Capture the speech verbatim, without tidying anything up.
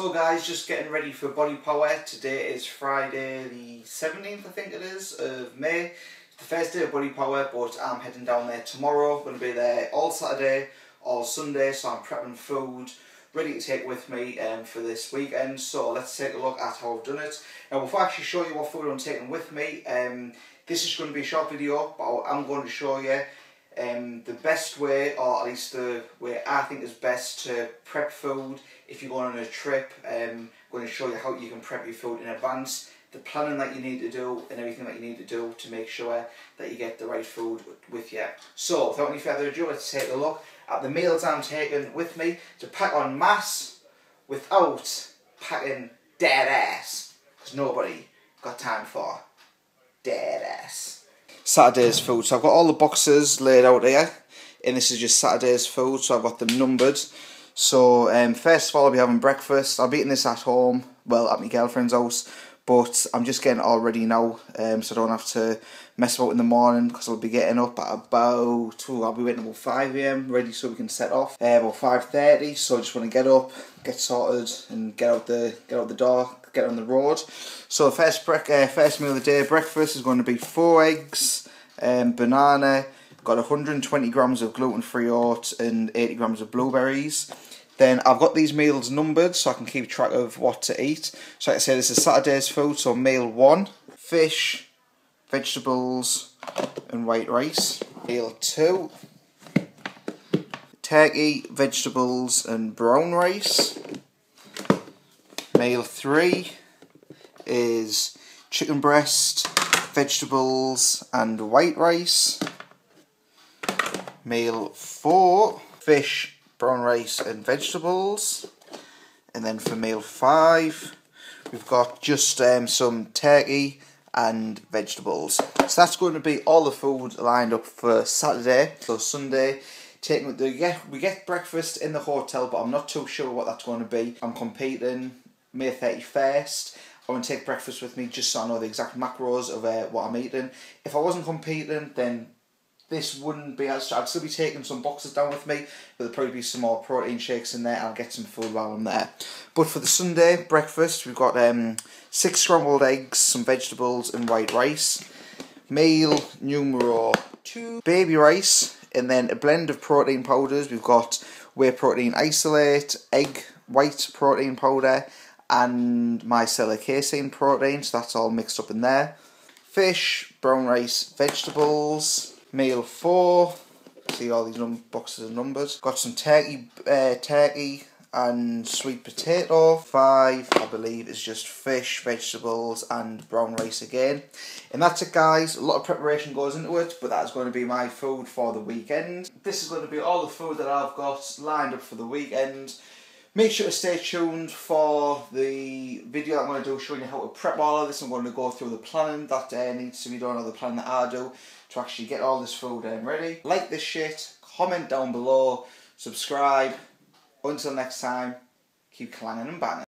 So guys, just getting ready for Body Power. Today is Friday the seventeenth, I think it is, of May. It's the first day of Body Power, but I'm heading down there tomorrow. I'm going to be there all Saturday, all Sunday, so I'm prepping food, ready to take with me um, for this weekend. So let's take a look at how I've done it. Now, before I actually show you what food I'm taking with me, um, this is going to be a short video, but I'm going to show you Um, the best way, or at least the way I think is best to prep food if you're going on a trip. um, I'm going to show you how you can prep your food in advance, the planning that you need to do and everything that you need to do to make sure that you get the right food with you. So without any further ado, let's take a look at the meals I'm taking with me to pack on mass without packing dead ass, because nobody got time for dead ass. Saturday's food. So I've got all the boxes laid out here, and this is just Saturday's food, so I've got them numbered. So um, first of all, I'll be having breakfast. I've eaten this at home, well, at my girlfriend's house, but I'm just getting it all ready now, um, so I don't have to mess about in the morning, because I'll be getting up at about two. I'll be waiting about five A M ready so we can set off uh, about five thirty. So I just want to get up, get sorted, and get out the get out the door, get on the road. So first break, uh, first meal of the day, breakfast is going to be four eggs, um, banana, got one hundred twenty grams of gluten-free oat and eighty grams of blueberries. Then I've got these meals numbered so I can keep track of what to eat. So like I say, this is Saturday's food, so meal one, fish, vegetables and white rice. Meal two, turkey, vegetables and brown rice. Meal three is chicken breast, vegetables and white rice. Meal four, fish, brown rice and vegetables. And then for meal five, we've got just um, some turkey and vegetables. So that's going to be all the food lined up for Saturday. So Sunday, taking the, yeah, we get breakfast in the hotel, but I'm not too sure what that's going to be. I'm competing May thirty-first, I'm going to take breakfast with me just so I know the exact macros of uh, what I'm eating. If I wasn't competing, then this wouldn't be as, I'd still be taking some boxes down with me, but there'll probably be some more protein shakes in there and I'll get some food while I'm there. But for the Sunday breakfast, we've got um, six scrambled eggs, some vegetables and white rice. Meal numero two, baby rice, and then a blend of protein powders. We've got whey protein isolate, egg white protein powder, and micellar casein protein, so that's all mixed up in there. Fish, brown rice, vegetables. Meal four, see all these num boxes are numbered. Got some turkey, uh, turkey and sweet potato. Five, I believe, is just fish, vegetables and brown rice again. And that's it guys, a lot of preparation goes into it, but that's going to be my food for the weekend. This is going to be all the food that I've got lined up for the weekend. Make sure to stay tuned for the video that I'm going to do showing you how to prep all of this. I'm going to go through the planning that uh, needs to be done, or the planning that I do to actually get all this food um, ready. Like this shit, comment down below, subscribe. Until next time, keep clanging and banging.